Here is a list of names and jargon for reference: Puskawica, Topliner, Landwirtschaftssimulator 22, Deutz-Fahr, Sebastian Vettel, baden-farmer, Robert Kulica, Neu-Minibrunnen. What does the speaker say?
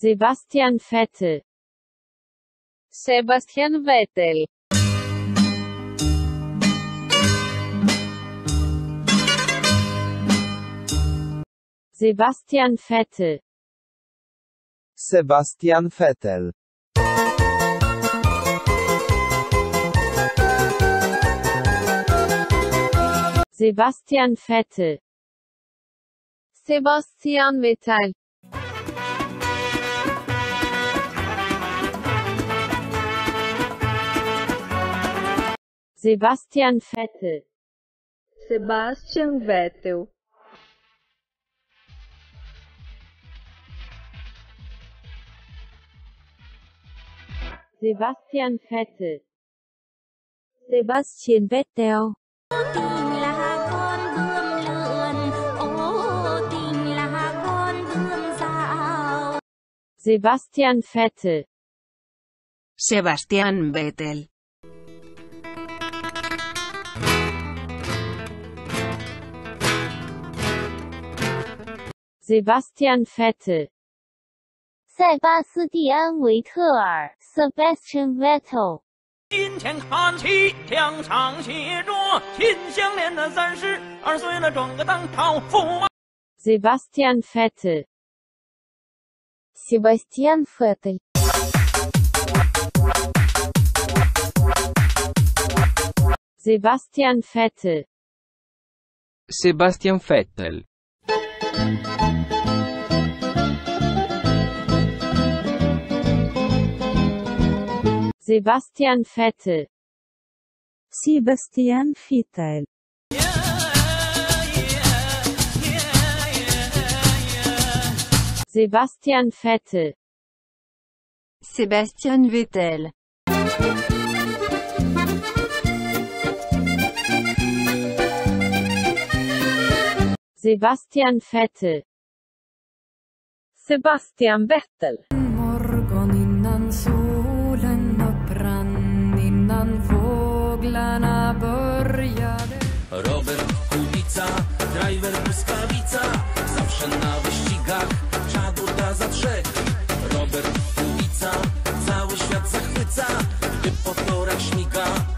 Sebastian Vettel. Sebastian Vettel. Sebastian Vettel. Sebastian Vettel. Sebastian Vettel. Sebastian Vettel. Sebastian Vettel. Sebastian Vettel. Sebastian Vettel. Sebastian Vettel. Sebastian Vettel. Sebastian Vettel. Sebastian Vettel.塞巴斯蒂安·维特尔 （Sebastian Vettel）。金钱看齐，两场协作，心相连的32岁了，转个当朝父啊。Sebastian Vettel。Sebastian Vettel. Sebastian Vettel. Sebastian Vettel. Sebastian Vettel. Sebastian Vettel. Sebastian Vettel. Sebastian Vettel. Sebastian Vettel. Sebastian Vettel. Morgon innan solen och brann, innan fåglarna började. Robert Kulica, driver Puskawica, zawsze na wyścigach. Za trzech. Robert Kulica, cały świat zachwyca, gdy po torach śmiga.